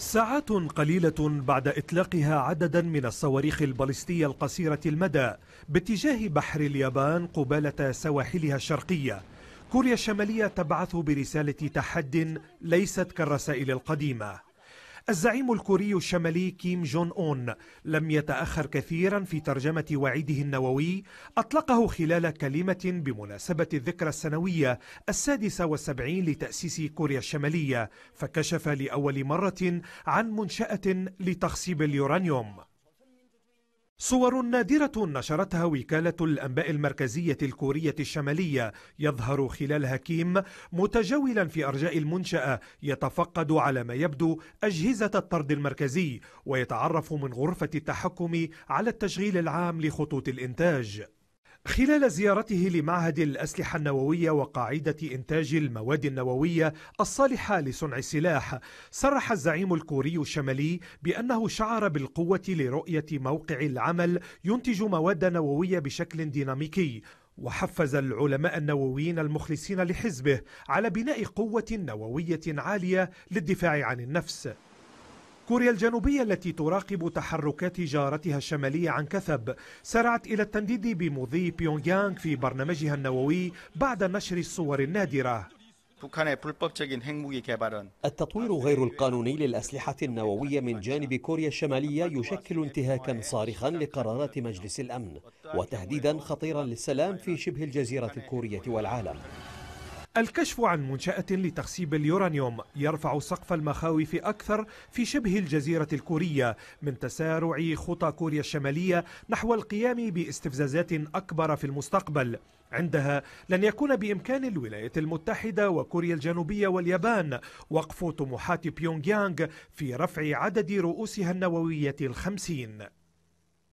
ساعات قليلة بعد إطلاقها عددا من الصواريخ البالستية القصيرة المدى باتجاه بحر اليابان قبالة سواحلها الشرقية، كوريا الشمالية تبعث برسالة تحد ليست كالرسائل القديمة. الزعيم الكوري الشمالي كيم جونغ أون لم يتأخر كثيرا في ترجمة وعيده النووي أطلقه خلال كلمة بمناسبة الذكرى السنوية ال76 لتأسيس كوريا الشمالية، فكشف لأول مرة عن منشأة لتخصيب اليورانيوم. صور نادرة نشرتها وكالة الأنباء المركزية الكورية الشمالية يظهر خلالها كيم متجولا في أرجاء المنشأة يتفقد على ما يبدو أجهزة الطرد المركزي ويتعرف من غرفة التحكم على التشغيل العام لخطوط الإنتاج. خلال زيارته لمعهد الأسلحة النووية وقاعدة إنتاج المواد النووية الصالحة لصنع السلاح، صرح الزعيم الكوري الشمالي بأنه شعر بالقوة لرؤية موقع العمل ينتج مواد نووية بشكل ديناميكي، وحفز العلماء النوويين المخلصين لحزبه على بناء قوة نووية عالية للدفاع عن النفس. كوريا الجنوبية التي تراقب تحركات جارتها الشمالية عن كثب سارعت إلى التنديد بمضي بيونغيانغ في برنامجها النووي بعد نشر الصور النادرة. التطوير غير القانوني للأسلحة النووية من جانب كوريا الشمالية يشكل انتهاكا صارخا لقرارات مجلس الأمن وتهديدا خطيرا للسلام في شبه الجزيرة الكورية والعالم. الكشف عن منشأة لتخصيب اليورانيوم يرفع سقف المخاوف أكثر في شبه الجزيرة الكورية من تسارع خطى كوريا الشمالية نحو القيام باستفزازات أكبر في المستقبل. عندها لن يكون بإمكان الولايات المتحدة وكوريا الجنوبية واليابان وقف طموحات بيونغيانغ في رفع عدد رؤوسها النووية 50.